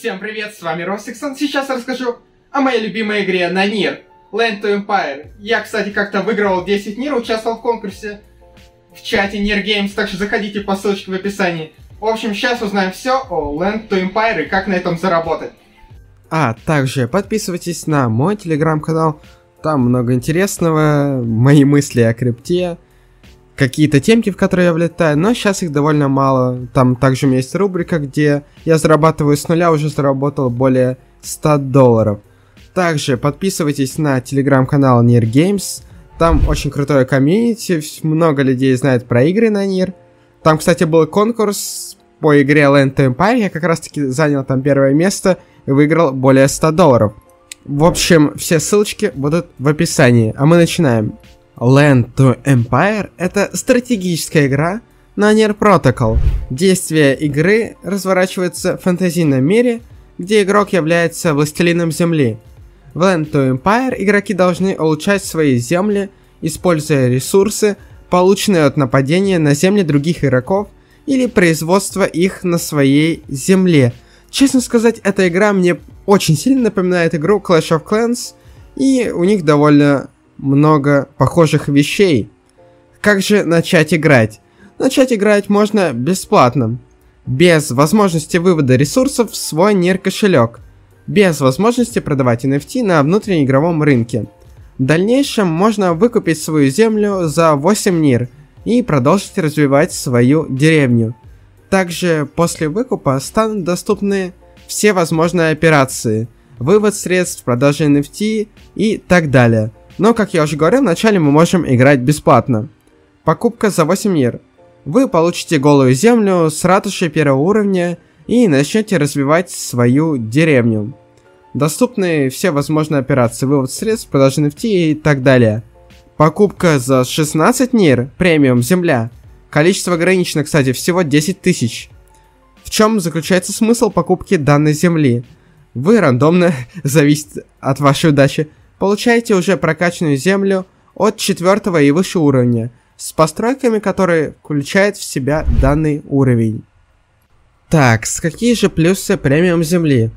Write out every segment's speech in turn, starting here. Всем привет, с вами Ростиксон. Сейчас расскажу о моей любимой игре на NIR, Land to Empire. Я, кстати, как-то выигрывал 10 NIR, участвовал в конкурсе в чате NEAR Games, так что заходите по ссылочке в описании. В общем, сейчас узнаем все о Land to Empire и как на этом заработать. А также подписывайтесь на мой телеграм-канал, там много интересного, мои мысли о крипте, какие-то темки, в которые я влетаю, но сейчас их довольно мало. Там также у меня есть рубрика, где я зарабатываю с нуля, уже заработал более 100 долларов. Также подписывайтесь на телеграм-канал NEAR Games, там очень крутое комьюнити, много людей знает про игры на NEAR. Там, кстати, был конкурс по игре Land to Empire, я как раз таки занял там первое место и выиграл более 100 долларов. В общем, все ссылочки будут в описании, а мы начинаем. Land to Empire — это стратегическая игра на NEAR Protocol. Действие игры разворачивается в фэнтезийном мире, где игрок является властелином земли. В Land to Empire игроки должны улучшать свои земли, используя ресурсы, полученные от нападения на земли других игроков или производства их на своей земле. Честно сказать, эта игра мне очень сильно напоминает игру Clash of Clans, и у них довольно много похожих вещей. Как же начать играть? Начать играть можно бесплатно, без возможности вывода ресурсов в свой NEAR кошелек, без возможности продавать NFT на внутриигровом рынке. В дальнейшем можно выкупить свою землю за 8 NEAR и продолжить развивать свою деревню. Также после выкупа станут доступны все возможные операции, вывод средств, продажа NFT и так далее. Но, как я уже говорил, вначале мы можем играть бесплатно. Покупка за 8 NEAR. Вы получите голую землю с ратушей первого уровня и начнете развивать свою деревню. Доступны все возможные операции, вывод средств, продажи NFT и так далее. Покупка за 16 NEAR, премиум земля. Количество ограничено, кстати, всего 10 тысяч. В чем заключается смысл покупки данной земли? Вы рандомно, зависит от вашей удачи, получаете уже прокачанную землю от 4-го и выше уровня, с постройками, которые включают в себя данный уровень. Так, какие же плюсы премиум земли?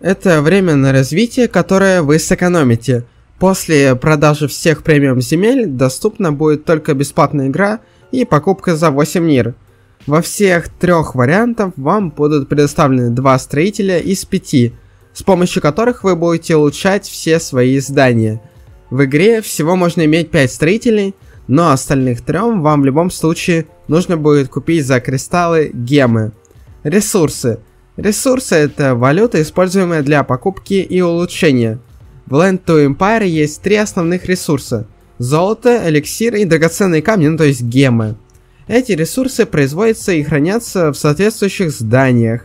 Это время на развитие, которое вы сэкономите. После продажи всех премиум земель доступна будет только бесплатная игра и покупка за 8 NEAR. Во всех трех вариантах вам будут предоставлены 2 строителя из 5, с помощью которых вы будете улучшать все свои здания. В игре всего можно иметь 5 строителей, но остальных 3 вам в любом случае нужно будет купить за кристаллы гемы. Ресурсы. Ресурсы — это валюта, используемая для покупки и улучшения. В Land to Empire есть 3 основных ресурса: золото, эликсир и драгоценные камни, ну то есть гемы. Эти ресурсы производятся и хранятся в соответствующих зданиях.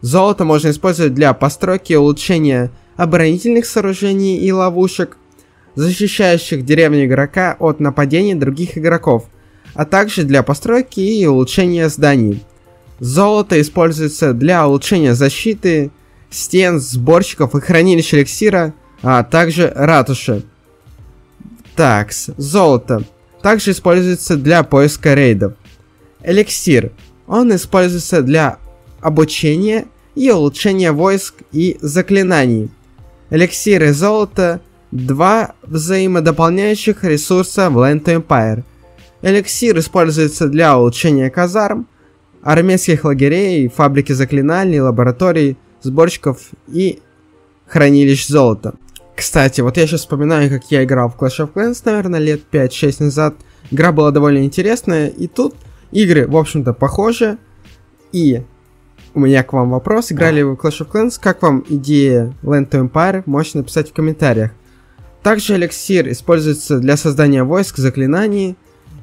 Золото можно использовать для постройки и улучшения оборонительных сооружений и ловушек, защищающих деревню игрока от нападений других игроков, а также для постройки и улучшения зданий. Золото используется для улучшения защиты, стен, сборщиков и хранилищ эликсира, а также ратуши. Такс, золото также используется для поиска рейдов. Эликсир. Он используется для обучение и улучшение войск и заклинаний. Эликсир и золото — 2 взаимодополняющих ресурса в Land to Empire. Эликсир используется для улучшения казарм, армейских лагерей, фабрики заклинаний, лабораторий, сборщиков и хранилищ золота. Кстати, вот я сейчас вспоминаю, как я играл в Clash of Clans, наверное, лет 5-6 назад. Игра была довольно интересная, и тут игры, в общем-то, похожи. И у меня к вам вопрос: играли вы в Clash of Clans? Как вам идея Land to Empire? Можете написать в комментариях. Также эликсир используется для создания войск, заклинаний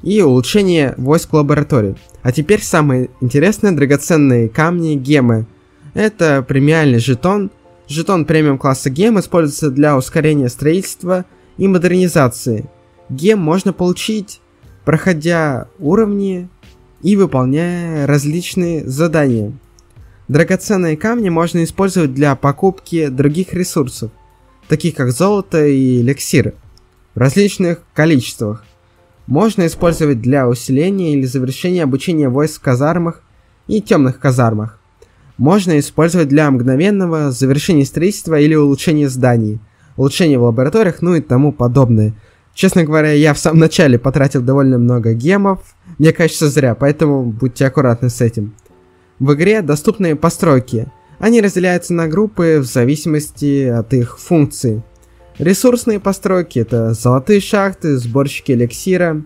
и улучшения войск лабораторий. А теперь самые интересные драгоценные камни, гемы. Это премиальный жетон. Жетон премиум класса гем используется для ускорения строительства и модернизации. Гем можно получить, проходя уровни и выполняя различные задания. Драгоценные камни можно использовать для покупки других ресурсов, таких как золото и эликсир, в различных количествах. Можно использовать для усиления или завершения обучения войск в казармах и темных казармах. можно использовать для мгновенного завершения строительства или улучшения зданий, улучшения в лабораториях, ну и тому подобное. Честно говоря, я в самом начале потратил довольно много гемов, мне кажется, зря, поэтому будьте аккуратны с этим. В игре доступны постройки. Они разделяются на группы в зависимости от их функций. Ресурсные постройки — это золотые шахты, сборщики эликсира,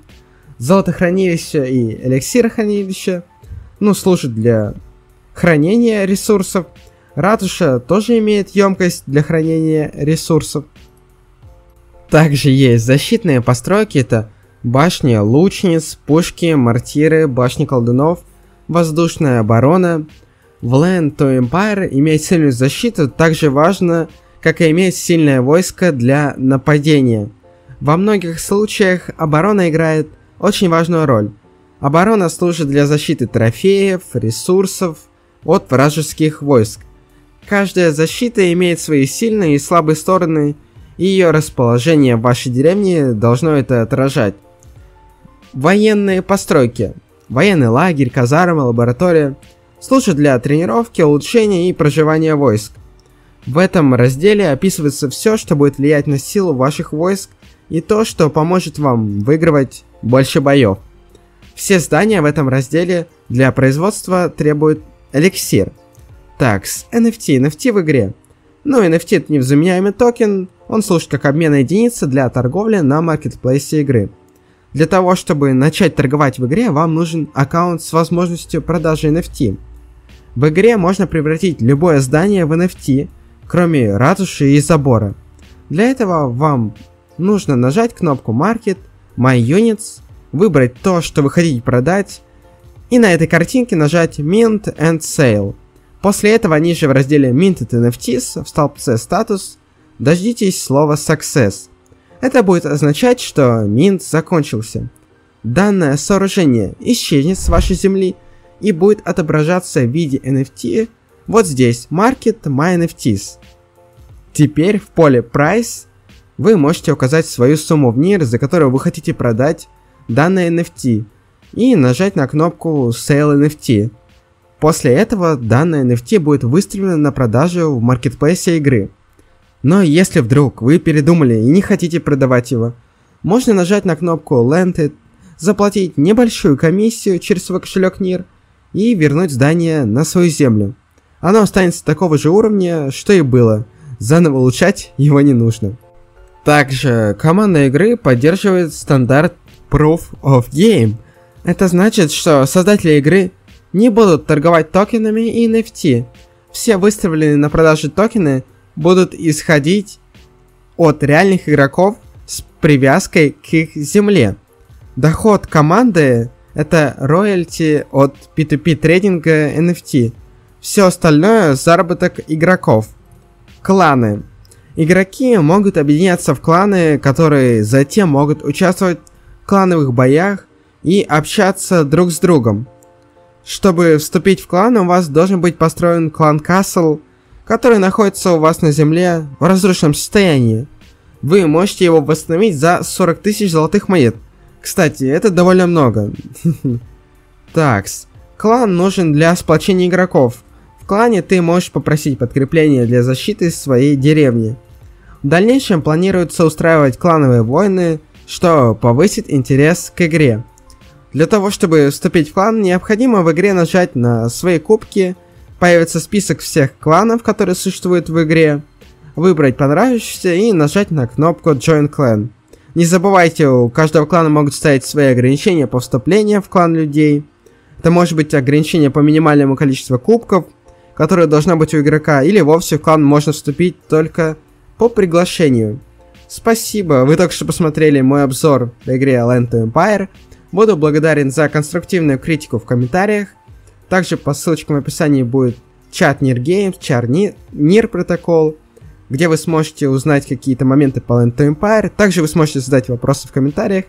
золотохранилища и эликсирохранилища, ну, служат для хранения ресурсов. Ратуша тоже имеет емкость для хранения ресурсов. Также есть защитные постройки, это башни лучниц, пушки, мортиры, башни колдунов, воздушная оборона. В Land to Empire иметь сильную защиту так же важно, как и иметь сильное войско для нападения. Во многих случаях оборона играет очень важную роль. Оборона служит для защиты трофеев, ресурсов от вражеских войск. Каждая защита имеет свои сильные и слабые стороны, и ее расположение в вашей деревне должно это отражать. Военные постройки. Военный лагерь, казарма, лаборатория служат для тренировки, улучшения и проживания войск. В этом разделе описывается все, что будет влиять на силу ваших войск и то, что поможет вам выигрывать больше боев. Все здания в этом разделе для производства требуют эликсир. Так, с NFT в игре. Ну, NFT — это невзаменяемый токен, он служит как обменная единица для торговли на маркетплейсе игры. Для того, чтобы начать торговать в игре, вам нужен аккаунт с возможностью продажи NFT. В игре можно превратить любое здание в NFT, кроме ратуши и забора. Для этого вам нужно нажать кнопку Market, My Units, выбрать то, что вы хотите продать, и на этой картинке нажать Mint and Sale. После этого ниже в разделе Minted NFTs в столбце Status дождитесь слова Success. Это будет означать, что минт закончился. Данное сооружение исчезнет с вашей земли и будет отображаться в виде NFT вот здесь, Market My NFTs. Теперь в поле Price вы можете указать свою сумму в NIR, за которую вы хотите продать данное NFT, и нажать на кнопку Sale NFT. После этого данное NFT будет выставлено на продажу в маркетплейсе игры. Но если вдруг вы передумали и не хотите продавать его, можно нажать на кнопку Landed, заплатить небольшую комиссию через свой кошелек NIR и вернуть здание на свою землю. Оно останется такого же уровня, что и было, заново улучшать его не нужно. Также команда игры поддерживает стандарт Proof of Game. Это значит, что создатели игры не будут торговать токенами и NFT. Все выставленные на продажу токены будут исходить от реальных игроков с привязкой к их земле. Доход команды — это роялти от P2P трейдинга NFT. Все остальное — заработок игроков. Кланы. Игроки могут объединяться в кланы, которые затем могут участвовать в клановых боях и общаться друг с другом. Чтобы вступить в клан, у вас должен быть построен клан Castle, который находится у вас на земле в разрушенном состоянии. Вы можете его восстановить за 40 тысяч золотых монет. Кстати, это довольно много. Такс. Клан нужен для сплочения игроков. В клане ты можешь попросить подкрепление для защиты своей деревни. В дальнейшем планируется устраивать клановые войны, что повысит интерес к игре. Для того, чтобы вступить в клан, необходимо в игре нажать на свои кубки. Появится список всех кланов, которые существуют в игре. Выбрать понравившийся и нажать на кнопку Join Clan. Не забывайте, у каждого клана могут стоять свои ограничения по вступлению в клан людей. Это может быть ограничение по минимальному количеству кубков, которое должно быть у игрока, или вовсе в клан можно вступить только по приглашению. Спасибо, вы только что посмотрели мой обзор по игре Land to Empire. Буду благодарен за конструктивную критику в комментариях. Также по ссылочкам в описании будет чат NEAR Games, чат NEAR Protocol, где вы сможете узнать какие-то моменты по Land to Empire. Также вы сможете задать вопросы в комментариях.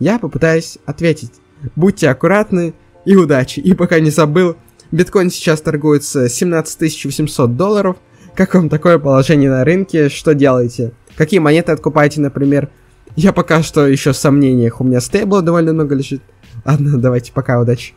Я попытаюсь ответить. Будьте аккуратны и удачи. И пока не забыл, биткоин сейчас торгуется $17 800. Как вам такое положение на рынке? Что делаете? Какие монеты откупаете, например? Я пока что еще в сомнениях. У меня стейбла довольно много лежит. Ладно, давайте, пока, удачи.